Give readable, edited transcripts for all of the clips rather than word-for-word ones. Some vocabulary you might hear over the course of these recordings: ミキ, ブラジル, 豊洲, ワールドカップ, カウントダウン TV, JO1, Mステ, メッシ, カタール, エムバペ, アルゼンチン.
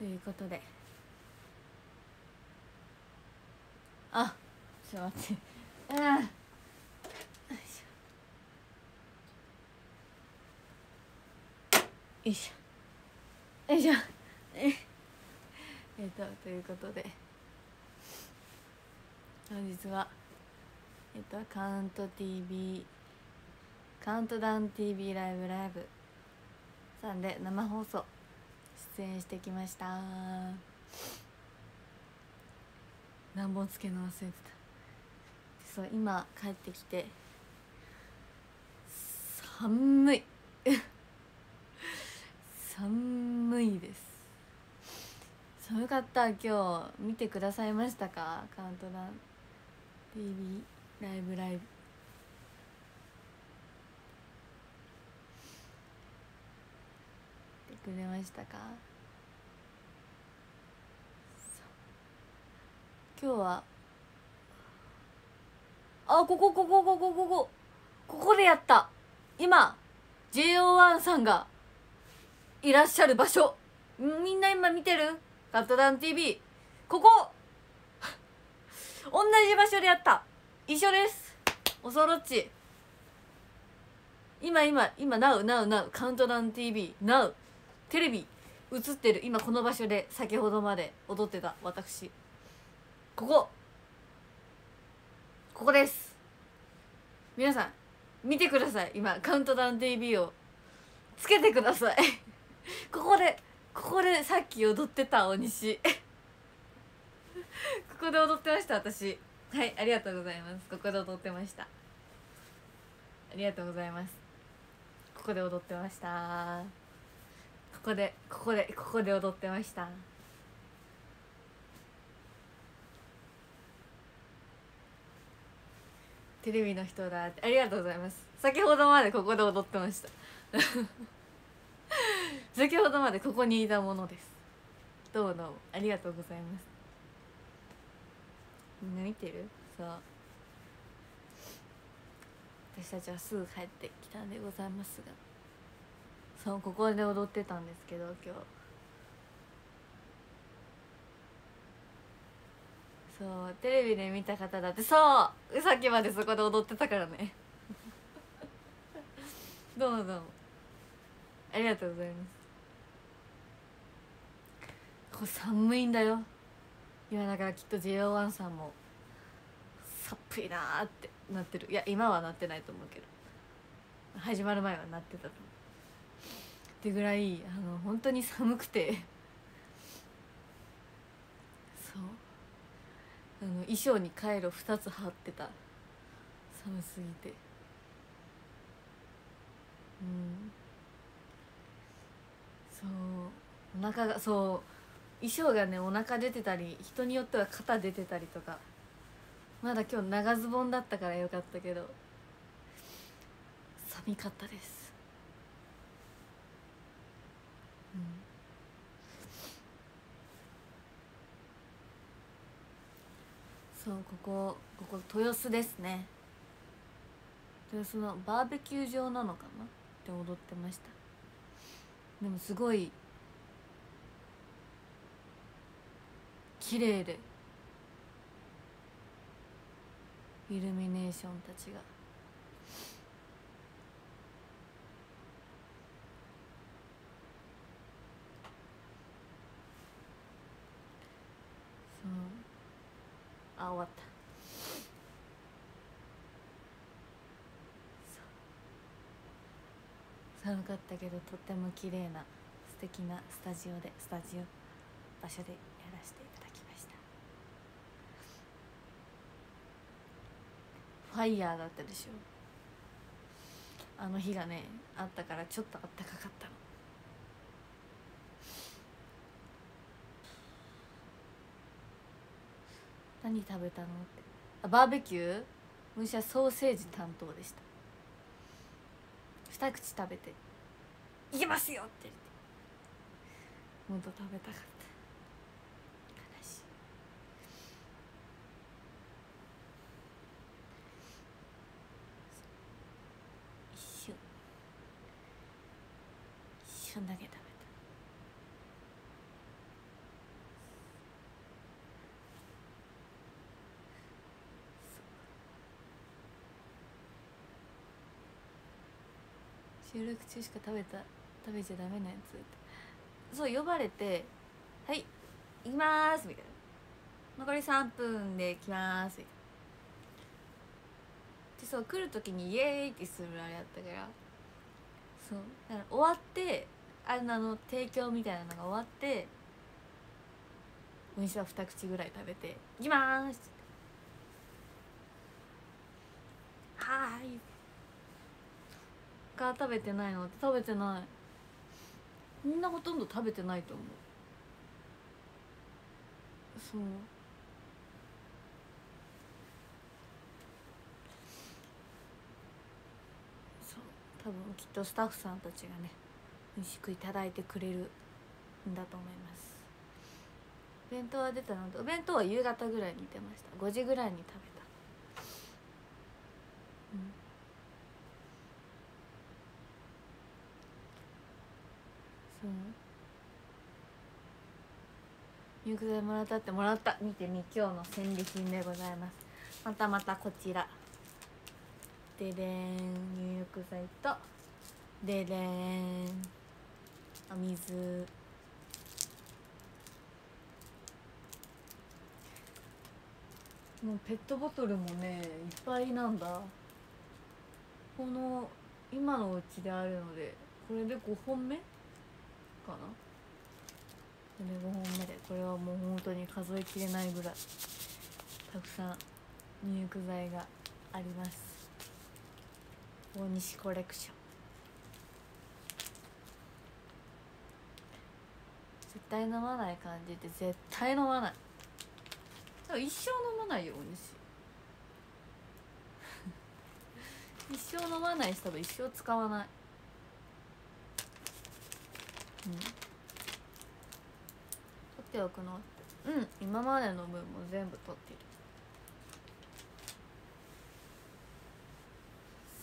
ということで、あ、ちょっと待ってよいしょよいしょということで、本日はカウントダウン TV ライブさんで生放送出演してきました。何本つけの忘れてた。そう、今帰ってきて寒い寒いです。寒かった。今日見てくださいましたか？カウントダウン TV ライブ見てくれましたか？今日はここでやった。今 JO1 さんがいらっしゃる場所、みんな今見てるカウントダウン TV、 ここ同じ場所でやった。一緒です。おそろっち。今 NOW カウントダウン TV NOW テレビ映ってる。今この場所で先ほどまで踊ってた私、ここです。皆さん見てください。今カウントダウン TV をつけてくださいここでさっき踊ってた大西ここで踊ってました。私、はい、ありがとうございます。ここで踊ってました。ありがとうございます。ここで踊ってました。ここで踊ってました。テレビの人だって、ありがとうございます。先ほどまでここで踊ってました先ほどまでここにいたものです。どうもありがとうございます。みんな見てる？そう、私たちはすぐ帰ってきたんでございますが、そう、ここで踊ってたんですけど、今日そう、テレビで見た方だって、そう、さっきまでそこで踊ってたからねどうもありがとうございます。これ寒いんだよ今。だからきっと JO1 さんも寒いなーってなってる。いや、今はなってないと思うけど、始まる前はなってたと思うってぐらい、本当に寒くてそう、衣装にカイロ2つ貼ってた。寒すぎて、うん、そう、お腹が、そう、衣装がね、お腹出てたり、人によっては肩出てたりとか。まだ今日長ズボンだったからよかったけど、寒かったです。うん、そう、ここ豊洲ですね。豊洲のバーベキュー場なのかなって踊ってました。でもすごい綺麗で、イルミネーションたちが、そう、あ、終わった。寒かったけど、とっても綺麗な素敵なスタジオ場所でやらせていただきました。ファイヤーだったでしょ、あの日がね、あったから、ちょっとあったかかったの。何食べたのって、あ、バーベキュー。私はソーセージ担当でした。2口食べて「いけますよ!」って言って、もっと食べたかった。悲しい。一瞬だけ食べた。収録中しか食べちゃダメなやつ、そう呼ばれて「はい行きまーす」みたいな「残り3分で来まーす」みたいな。でそう来る時に「イエーイ!」ってするあれやったから、そうだから終わってあの提供みたいなのが終わってお店は2口ぐらい食べて「行きまーす!」はーい。他食べてないのって、食べてない、みんなほとんど食べてないと思う。そう、多分きっとスタッフさんたちがね美味しくいただいてくれるんだと思います。お弁当は出たので、お弁当は夕方ぐらいに出ました。5時ぐらいに食べた。うん、そう、入浴剤もらったって、もらった、見てみ、今日の戦利品でございます。またまたこちら、ででん、入浴剤とででん、お水、もうペットボトルもねいっぱいなんだ。この今のうちであるので、これで5本目かな、これ5本目で、これはもう本当に数えきれないぐらいたくさん入浴剤があります。大西コレクション、絶対飲まない感じで、絶対飲まない、一生飲まないよ大西一生飲まないし、多分一生使わない、うん、取っておくの、うん、今までの分も全部取ってる。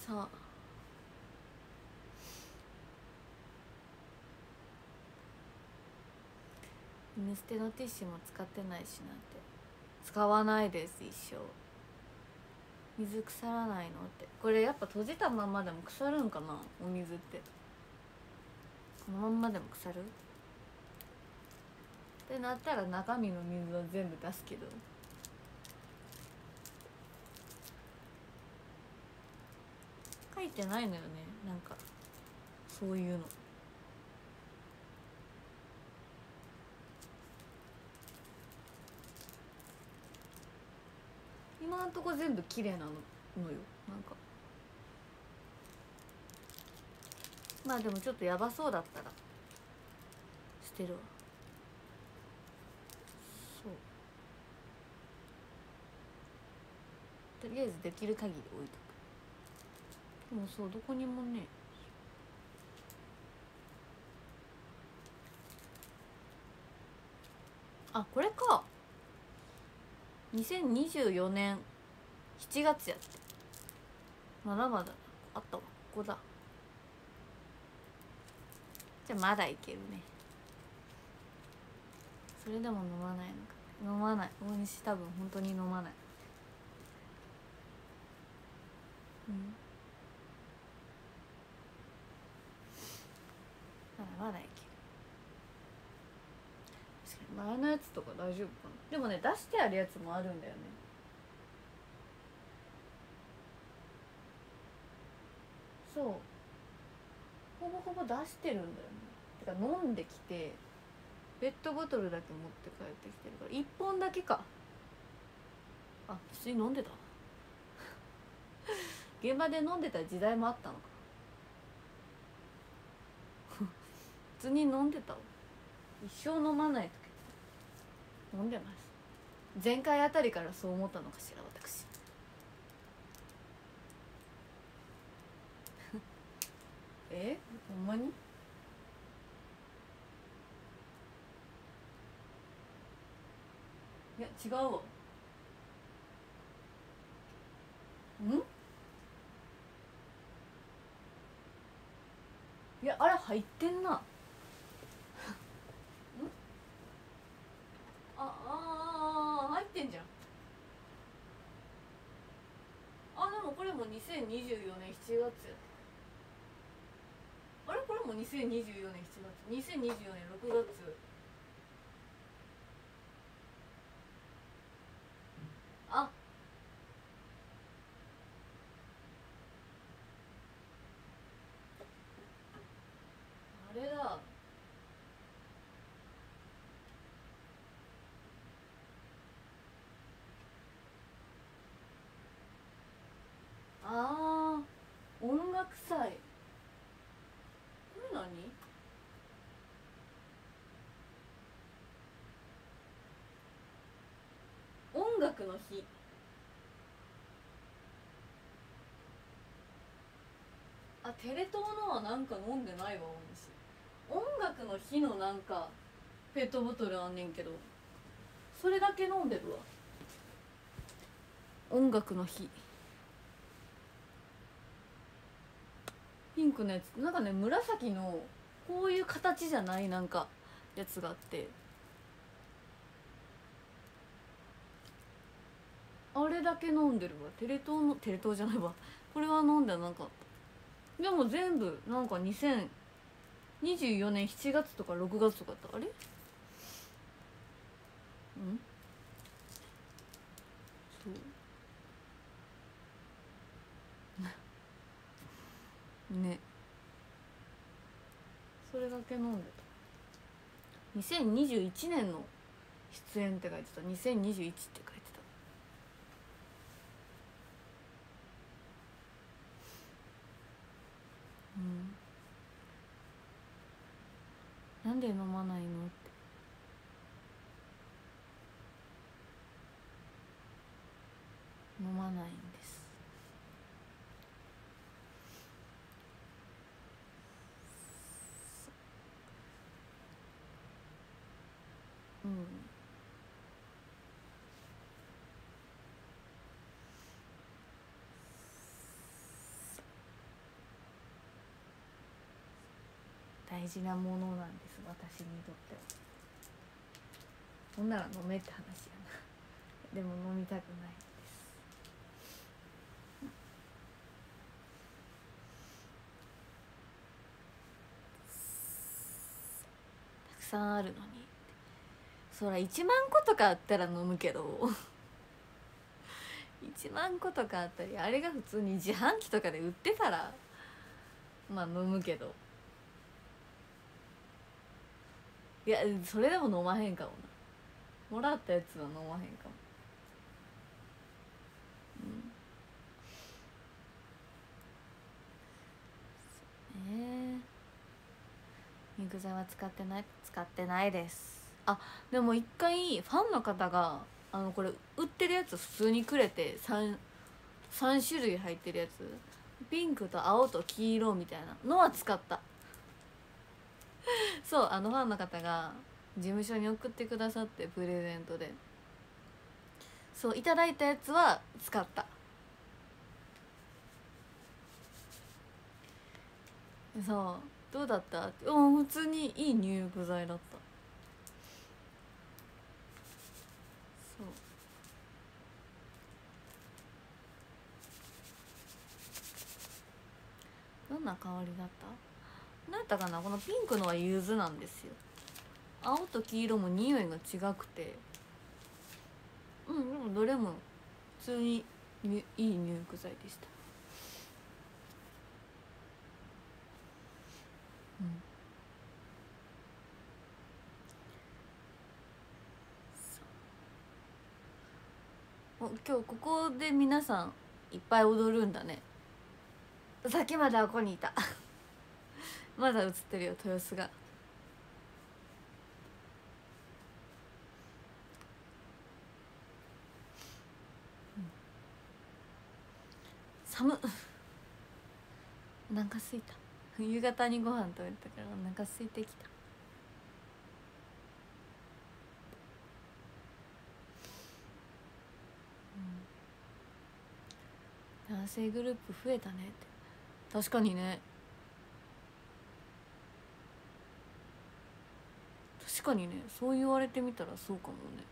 そう、犬捨てのティッシュも使ってないし、なんて使わないです、一生。水腐らないのって、これやっぱ閉じたままでも腐るんかな、お水って。このまんまでも腐るってなったら、中身の水は全部出すけど、書いてないのよね、なんかそういうの。今んとこ全部綺麗なのよ、なんか。まあでもちょっとやばそうだったら捨てるわ。そう、とりあえずできる限り置いとく。でもそう、どこにもね、あ、これか、2024年7月やって、まだまだあったわ、ここだ。じゃあまだいけるね。それでも飲まないのか、飲まない、大西多分本当に飲まない。うん、まだいける。確かに前のやつとか大丈夫かな。でもね、出してあるやつもあるんだよね。そう、ほぼほぼ出してるんだよね。てか飲んできてペットボトルだけ持って帰ってきてるから、1本だけか。あ、普通に飲んでた現場で飲んでた時代もあったのか。普通に飲んでたわ。一生飲まないと、飲んでます。前回あたりからそう思ったのかしら、私え、ほんまにいや違うわ。んいや、あれ入ってんな。ああ、入ってんじゃん。あ、でもこれも2024年7月。2024年7月2024年6月ああれだあー音楽祭これ何音楽の日あテレ東のはなんか飲んでないわ私音楽の日のなんかペットボトルあんねんけどそれだけ飲んでるわ音楽の日ピンクのやつなんかね紫のこういう形じゃないなんかやつがあってあれだけ飲んでるわテレ東のテレ東じゃないわこれは飲んでなかったでも全部なんか2024年7月とか6月とかってあれんちょっとねそれだけ飲んでた2021年の出演って書いてた2021って書いてたうんなんで飲まないのって飲まないんです大事なものなんです私にとってはほんなら飲めって話やなでも飲みたくないですたくさんあるのにそら1万個とかあったら飲むけど1万個とかあったりあれが普通に自販機とかで売ってたらまあ飲むけどいやそれでも飲まへんかもなもらったやつは飲まへんかも、うん、肉剤は使ってないですあでも一回ファンの方がこれ売ってるやつ普通にくれて 3種類入ってるやつピンクと青と黄色みたいなのは使ったそうファンの方が事務所に送ってくださってプレゼントでそういただいたやつは使ったそうどうだったって普通にいい入浴剤だったどんな香りだった？なんやったかなこのピンクのは柚子なんですよ青と黄色も匂いが違くてうんでもどれも普通にいい入浴剤でしたうん今日ここで皆さんいっぱい踊るんだねさっきまであこにいたまだ映ってるよ豊洲が寒っお腹すいた夕方にご飯食べたからお腹すいてきた男性グループ増えたねって確かにね確かにねそう言われてみたらそうかもね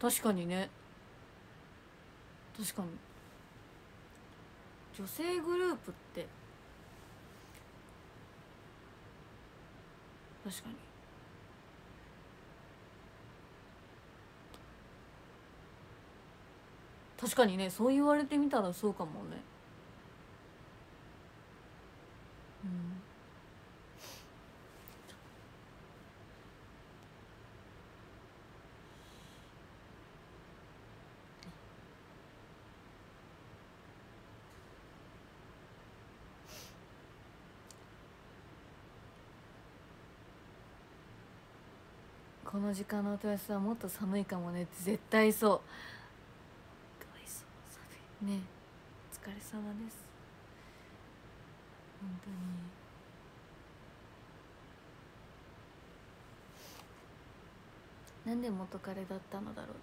確かにね確かに女性グループって確かに確かにね、そう言われてみたらそうかもね。うん。この時間の豊洲はもっと寒いかもねって絶対そう。かわいそう、寒いね。お疲れ様です、本当に。なんで元彼だったのだろうって。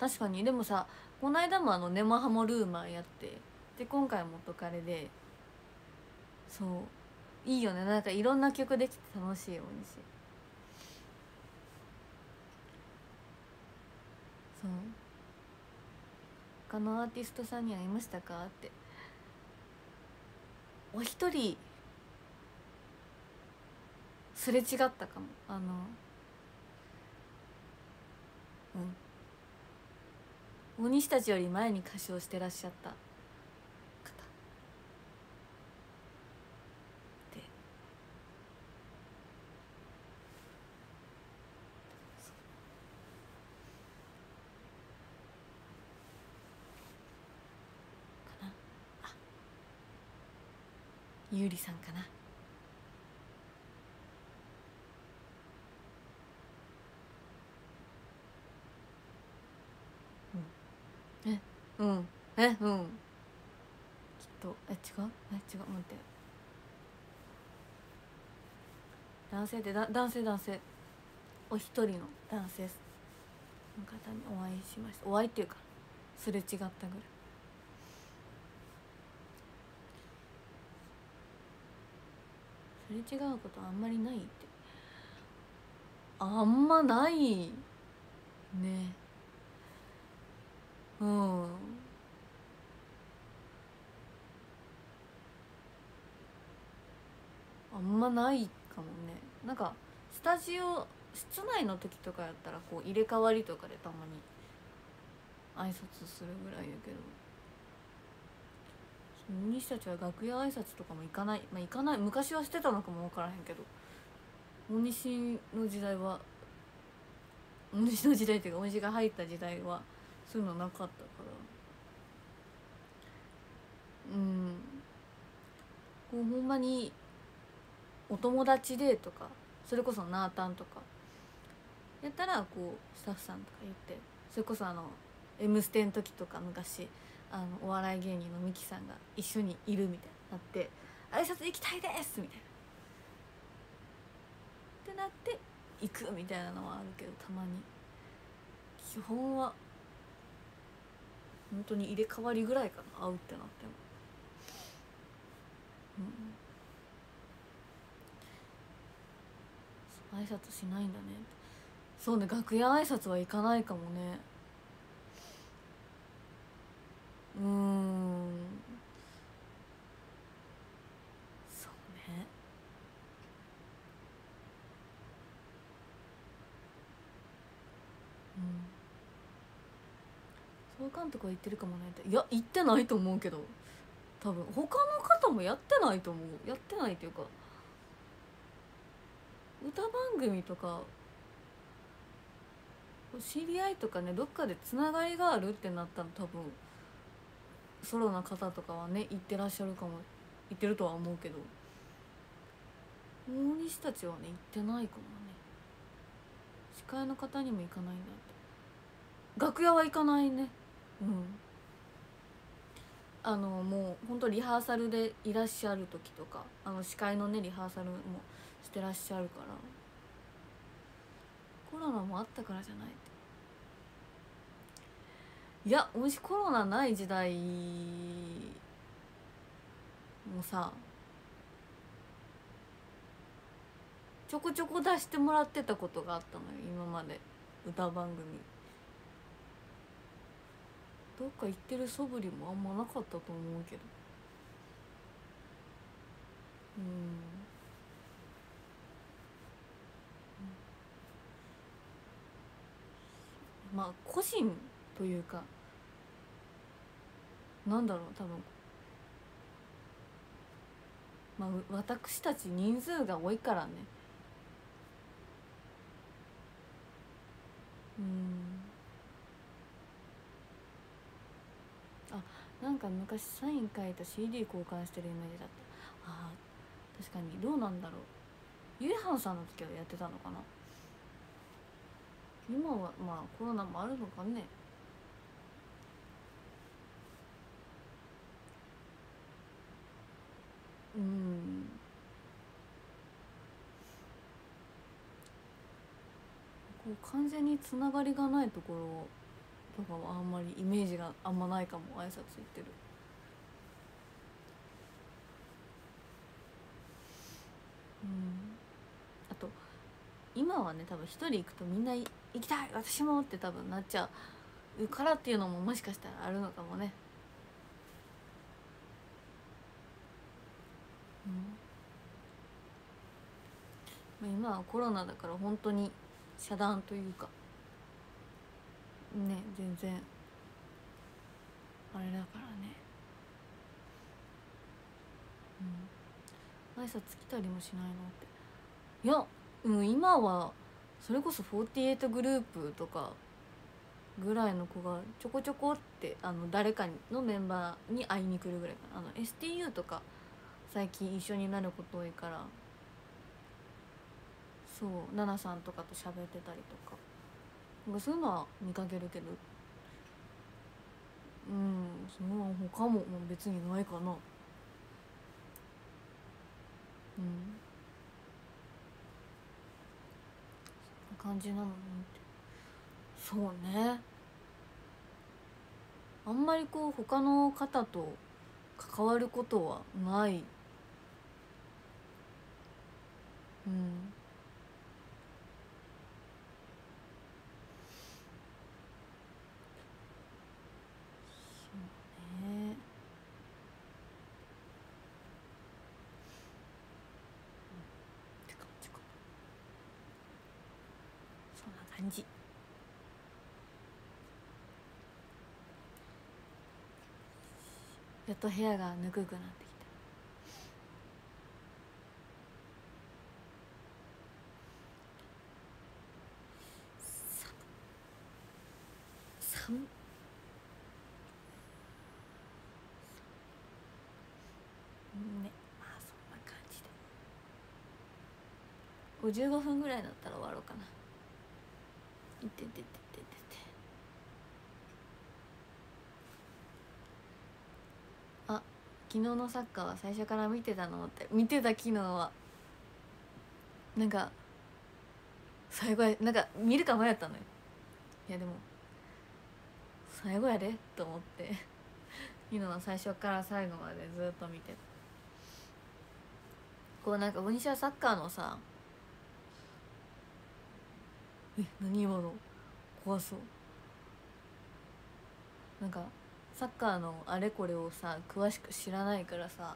確かに。でもさ、この間も根も葉もルーマーやって、で今回元彼で、そういいよね。なんかいろんな曲できて楽しい。おにしそう、他のアーティストさんに会いましたかって。お一人すれ違ったかも。うん、大西たちより前に歌唱してらっしゃった方で、ゆうりさんかな。うん、え、うん、え、うん。きっと、え、違う、え、違う、待って。男性で、男性。お一人の男性の方にお会いしました。お会いっていうか、すれ違ったぐらい。すれ違うことあんまりないって。あんまないね。うん、あんまないかもね。なんかスタジオ室内の時とかやったらこう入れ替わりとかでたまに挨拶するぐらいやけど、西たちは楽屋挨拶とかも行かない、まあ、行かない。昔はしてたのかも分からへんけど、大西の時代は、大西の時代っていうか大西が入った時代はそういうのなかったから。うん、こうほんまにお友達でとか、それこそナータンとかやったらこうスタッフさんとか言って、それこそ「Mステ」の時とか昔。お笑い芸人のミキさんが一緒にいるみたいになって「挨拶行きたいです!」みたいなってなって行くみたいなのはあるけど、たまに。基本は本当に入れ替わりぐらいかな、会うってなっても。うん、挨拶しないんだね。そうね、楽屋挨拶は行かないかもね。うん、そうね。うん、総監督は言ってるかもねって。いや、言ってないと思うけど、多分他の方もやってないと思う。やってないっていうか、歌番組とか知り合いとかね、どっかでつながりがあるってなったら多分ソロの方とかはね、行ってらっしゃるかも、行ってるとは思うけど、大西たちはね、行ってないかもね。司会の方にも行かないんだって。楽屋は行かないね。うん、もうほんとリハーサルでいらっしゃる時とか、司会のねリハーサルもしてらっしゃるから、コロナもあったからじゃないって。いや、もしコロナない時代もさ、ちょこちょこ出してもらってたことがあったのよ、今まで歌番組どっか行ってる素振りもあんまなかったと思うけど、まあ個人というか、なんだろう、多分まあ私たち人数が多いからね、あ、なんか昔サイン書いた CD 交換してるイメージだった。あー、確かに。どうなんだろう、ゆいはんさんの時はやってたのかな。今はまあコロナもあるのかね。こう完全につながりがないところとかはあんまりイメージがあんまないかも。挨拶行ってる。あと今はね、多分一人行くとみんな行きたい、私もって多分なっちゃうからっていうのももしかしたらあるのかもね。今はコロナだから本当に遮断というかね、全然あれだからね、挨拶来たりもしないのって。いや、今はそれこそ48グループとかぐらいの子がちょこちょこって、誰かのメンバーに会いに来るぐらいかな。STU とか最近一緒になること多いから、そう奈々さんとかと喋ってたりとか、そういうのは見かけるけど、その他も別にないかな。そんな感じなのに。そうね、あんまりこう他の方と関わることはない。感じ。やっと部屋がぬくくなってきた。寒っ。ね、まあそんな感じで55分ぐらいだったら終わろうかな。いてててててて。あ、昨日のサッカーは最初から見てたのって。見てた。昨日はなんか最後や、なんか見るか迷ったのよ。いやでも最後やでと思って昨日は最初から最後までずっと見てた。こうなんか私はサッカーのさ、何今の怖そう。なんかサッカーのあれこれをさ詳しく知らないからさ、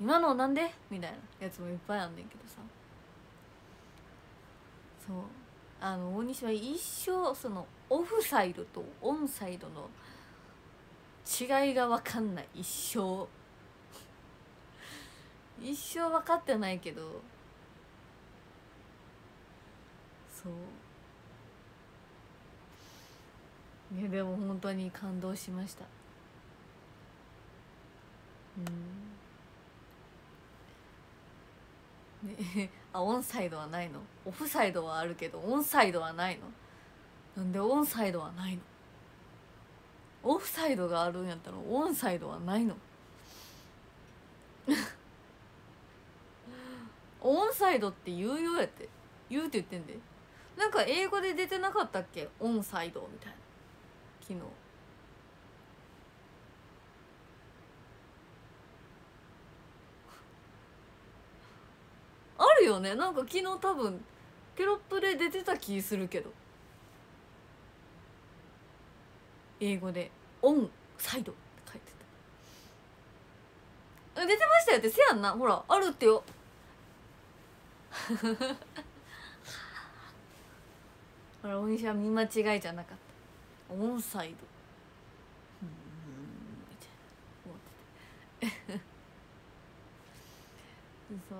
今のなんでみたいなやつもいっぱいあんねんけどさ、そう大西は一生そのオフサイドとオンサイドの違いが分かんない。一生分かってないけど、そういやでも本当に感動しました。ねあ、オンサイドはないの。オフサイドはあるけどオンサイドはないの。なんでオンサイドはないの。オフサイドがあるんやったらオンサイドはないの。オンサイドって言うようやって、言うって言ってんで。なんか英語で出てなかったっけ、オンサイドみたいな。昨日あるよね、なんか昨日多分テロップで出てた気するけど、英語でオンサイドって書いてた。出てましたよってせやんな、ほらあるってよほら、大西は見間違いじゃなかった、オンサイドみたいな思っててそう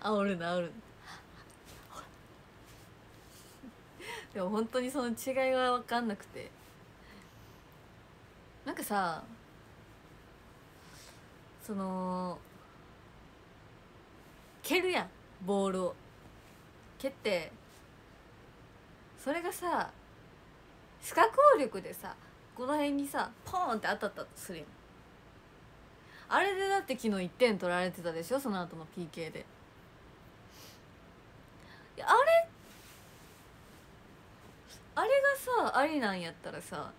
煽るな煽るでも本当にその違いが分かんなくて、なんかさ、その蹴るやん、ボールを蹴って、それがさ視覚応力でさこの辺にさポーンって当たったとするやん。あれでだって昨日1点取られてたでしょ、その後の PK で。あれがさありなんやったらさ、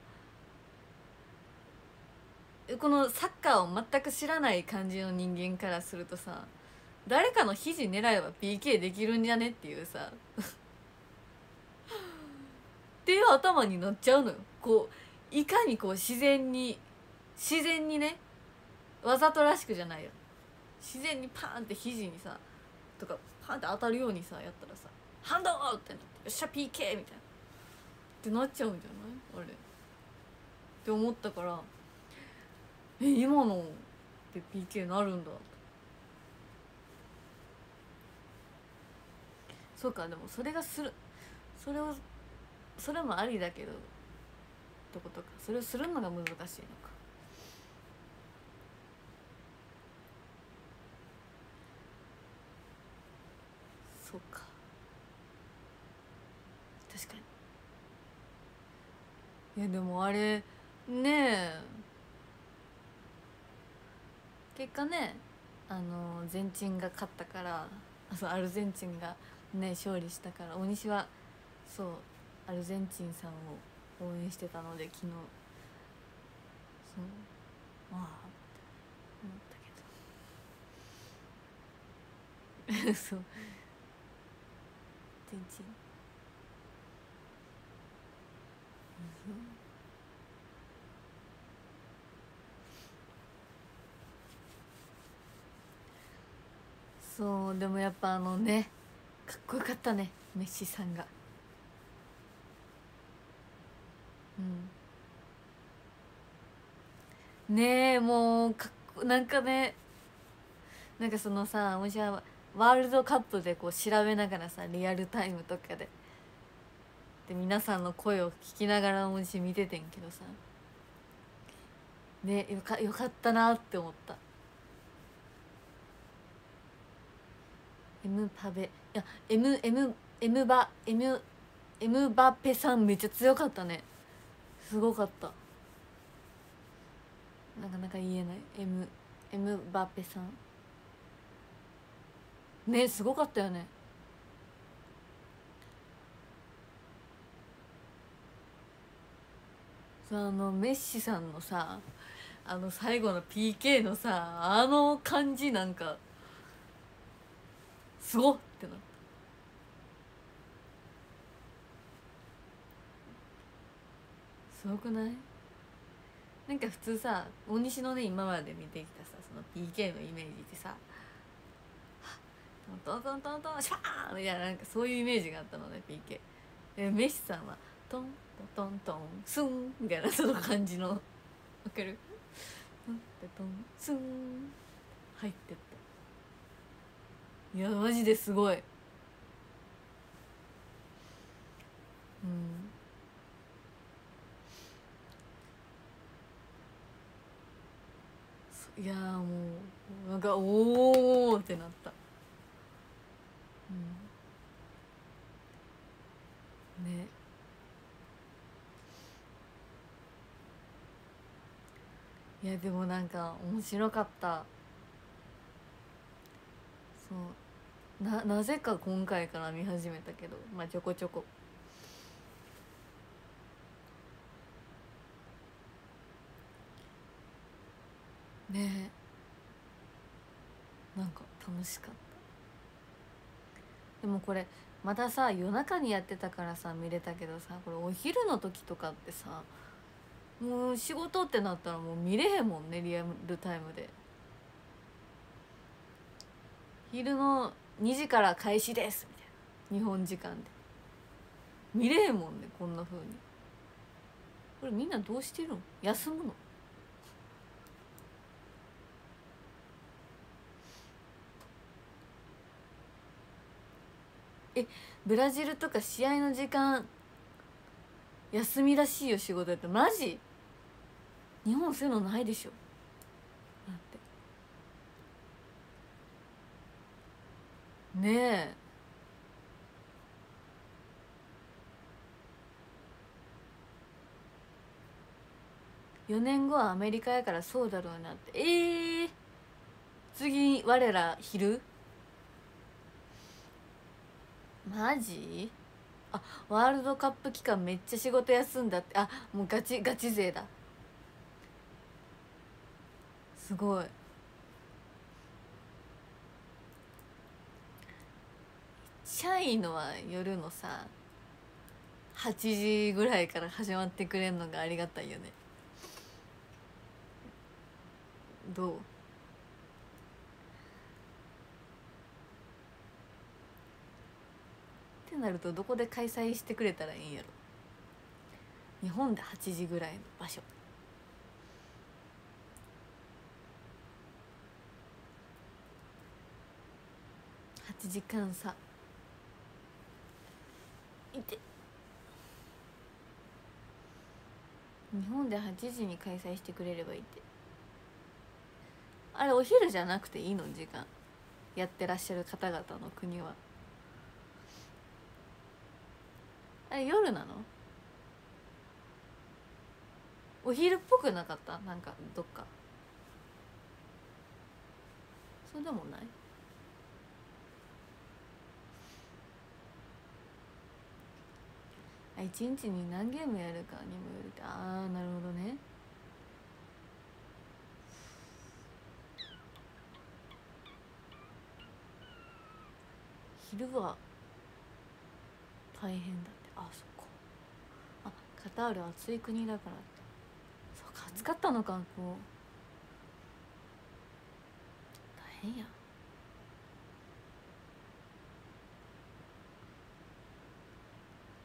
このサッカーを全く知らない感じの人間からするとさ、誰かの肘狙えば PK できるんじゃねっていうさっていう頭になっちゃうのよ。こういかにこう自然にね、わざとらしくじゃないよ、自然にパーンって肘にさとかパーンって当たるようにさやったらさ、ハンドーってなって、よっしゃ PK みたいなってなっちゃうんじゃないあれって思ったから、え今ので PK なるんだと。そうか、でもそれがする、それもありだけどってことか、それをするのが難しいのか。そうか、確かに。いやでもあれねえ、結果ね、全チンが勝ったから、そうアルゼンチンがね勝利したから、大西はそうアルゼンチンさんを応援してたので、昨日そうまあって思ったけどそうそう、でもやっぱあのね、かっこよかったね、メッシさんが。うん、ねえもうなんかね、なんかそのさ、もしあワールドカップでこう調べながらさ、リアルタイムとかで皆さんの声を聞きながらもし見ててんけどさ、ね、よかったなって思った。エムパベ、いやエムバペさんめっちゃ強かったね、すごかった。なかなか言えないエムバペさんね、すごかったよね。メッシさんのさ、最後の PK のさ、あの感じなんかすごっ！ってなった。すごくない？なんか普通さ、大西のね今まで見てきたさ、その PK のイメージってさ、トントントントンシャーンみたいな、なんかそういうイメージがあったのね PK。 でメッシさんはトントントンスンみたいな、その感じのわかる？トントンスン入ってった。いやマジですごい。うんいやもうなんかおーってなった。うん、ねいやでもなんか面白かった。そうなぜか今回から見始めたけど、まあちょこちょこねえなんか楽しかった。でもこれまたさ夜中にやってたからさ見れたけどさ、これお昼の時とかってさもう仕事ってなったらもう見れへんもんね、リアルタイムで。昼の2時から開始ですみたいな、日本時間で見れへんもんね、こんな風に。これみんなどうしてるの？休むの？ブラジルとか試合の時間休みらしいよ、仕事やって。マジ？日本そういうのないでしょ。だってねえ、4年後はアメリカやからそうだろうなって。次我ら昼？マジ？あ、ワールドカップ期間めっちゃ仕事休んだって。あ、もうガチガチ勢だ。すごい。シャイのは夜のさ8時ぐらいから始まってくれるのがありがたいよね。どう？ってなるとどこで開催してくれたらいいんやろ。日本で8時ぐらいの場所。8時間差。いて。日本で8時に開催してくれればいいって。あれお昼じゃなくていいの？時間やってらっしゃる方々の国は。あれ夜なの？お昼っぽくなかった？なんかどっかそうでもない？あ、一日に何ゲームやるかにもよるって。ああ、なるほどね。昼は大変だって。あ、そっか。あ、カタール暑い国だからって。そうか、暑かったのか。こう大変や。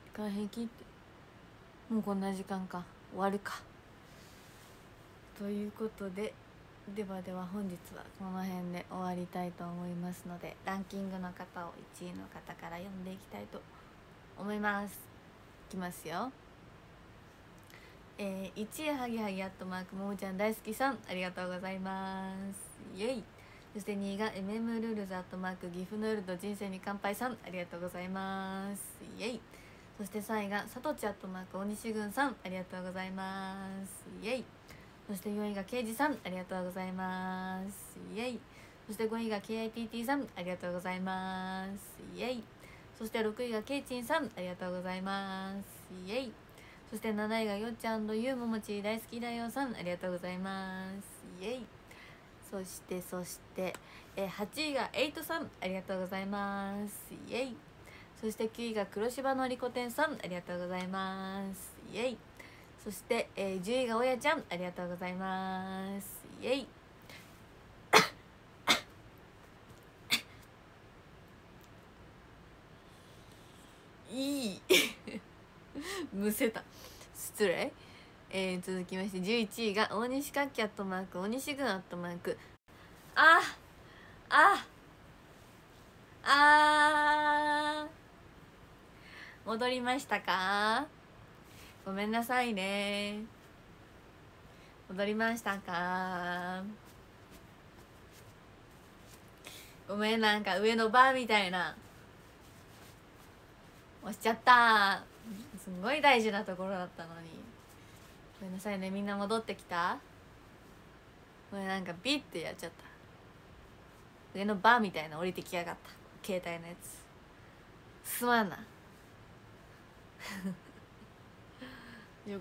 時間平均ってもうこんな時間か。終わるか。ということで。では本日はこの辺で終わりたいと思いますので、ランキングの方を1位の方から読んでいきたいと思います。いきますよ。1位ハギハギ@ももちゃん大好きさん、ありがとうございます。イエイ。そして2位が MM ルールズ@岐阜の夜と人生に乾杯さん、ありがとうございます。イエイ。そして3位がさとち@大西軍さん、ありがとうございます。イエイ。そして4位がケイジさん、ありがとうございます。イエイ。そして5位が KITT さん、ありがとうございます。イエイ。そして6位がケイチンさん、ありがとうございます。イエイ。そして7位がよっちゃんとゆうももち大好きだよさん、ありがとうございます。イエイ。そして8位がエイトさん、ありがとうございます。イエイ。そして9位が黒芝のりこてんさん、ありがとうございます。イエイ。そして、10位がおやちゃん、ありがとうございます。イエイ。いいむせた、失礼。続きまして11位が大西かっき@大西軍@ああああ、戻りましたか？ごめんなさいね。戻りましたか？ごめん、なんか上のバーみたいな押しちゃった。すんごい大事なところだったのに。ごめんなさいね。みんな戻ってきた？これなんかビッてやっちゃった。上のバーみたいな降りてきやがった、携帯のやつ。すまんなこれ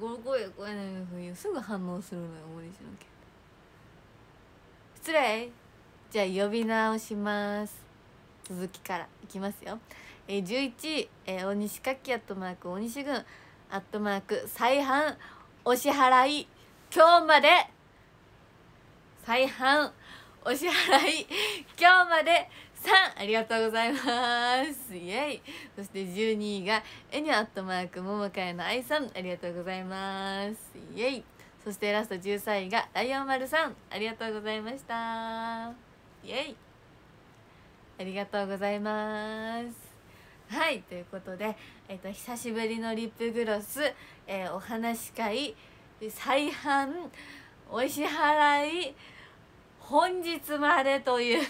ね、すぐ反応するのよ、大西の件。失礼。じゃあ呼び直します。続きからいきますよ。11位、大西かき@大西軍@再販お支払い今日まで、再販お支払い今日まで3、ありがとうございます、イエイ。そして12位がえに@ももかえの愛さん、ありがとうございます、イエイ。そしてラスト13位がライオン丸さん、ありがとうございました、イエイ、ありがとうございます。はい、ということで、久しぶりのリップグロス、お話し会再販お支払い本日までという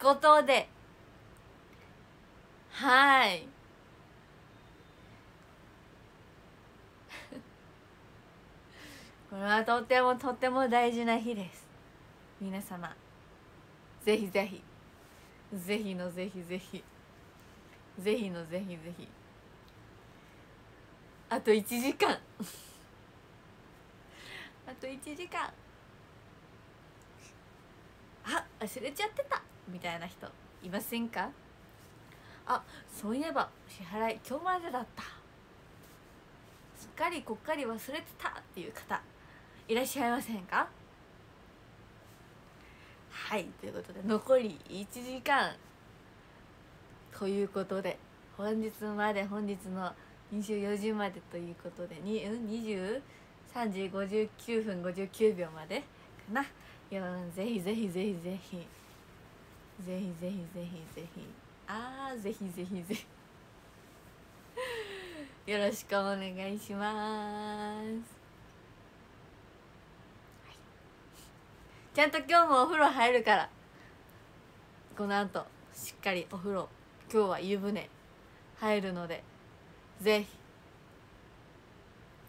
ことで、はいこれはとってもとっても大事な日です。皆様ぜひぜひぜひのぜひぜひぜひのぜひぜひ、あと1時間あと1時間、あ、忘れちゃってたみたいな人いませんか？あ、そういえば支払い今日までだった、すっかりこっかり忘れてたっていう方いらっしゃいませんか？はい、ということで残り1時間ということで、本日まで、本日の24時までということで、23時59分59秒までかな。ぜひぜひぜひぜひぜひぜひぜひぜひ、あーぜひぜひぜひよろしくお願いします。はい、ちゃんと今日もお風呂入るから、このあとしっかりお風呂、今日は湯船入るので、ぜ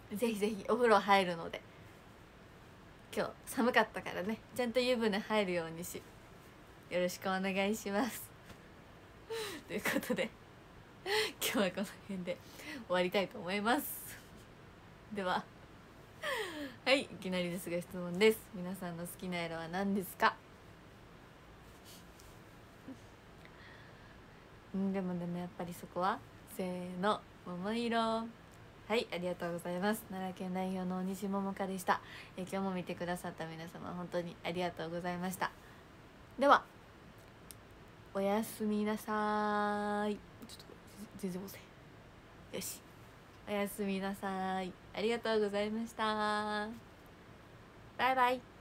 ひぜひぜひお風呂入るので、今日寒かったからね、ちゃんと湯船入るようにし、よろしくお願いしますということで今日はこの辺で終わりたいと思います。でははい、いきなりですが質問です。皆さんの好きな色は何ですか？でもやっぱりそこはせーの、桃色。はい、ありがとうございます。奈良県代表の大西桃香でした。今日も見てくださった皆様本当にありがとうございました。ではおやすみなさーい。ちょっと全然遅い。よし、おやすみなさーい。ありがとうございました。バイバイ。